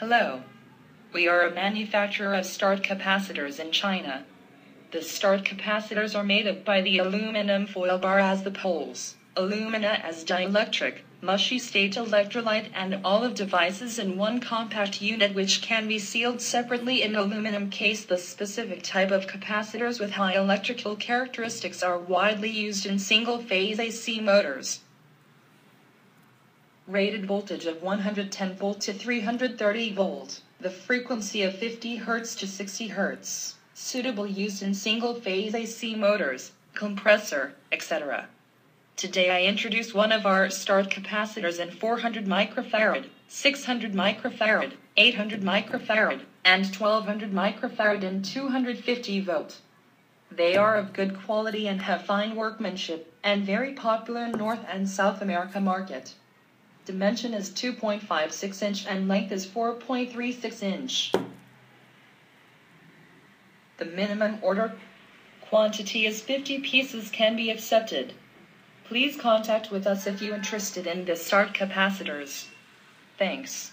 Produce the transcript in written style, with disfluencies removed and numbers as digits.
Hello. We are a manufacturer of start capacitors in China. The start capacitors are made up by the aluminum foil bar as the poles, alumina as dielectric, mushy state electrolyte, and all of devices in one compact unit which can be sealed separately in aluminum case. The specific type of capacitors with high electrical characteristics are widely used in single-phase AC motors. Rated voltage of 110 volt to 330 volt, the frequency of 50 hertz to 60 hertz, suitable used in single-phase AC motors, compressor, etc. Today I introduce one of our start capacitors in 400 microfarad, 600 microfarad, 800 microfarad, and 1200 microfarad in 250 volt. They are of good quality and have fine workmanship, and very popular in North and South America market. Dimension is 2.56 inch and length is 4.36 inch. The minimum order quantity is 50 pieces can be accepted. Please contact with us if you're interested in the start capacitors. Thanks.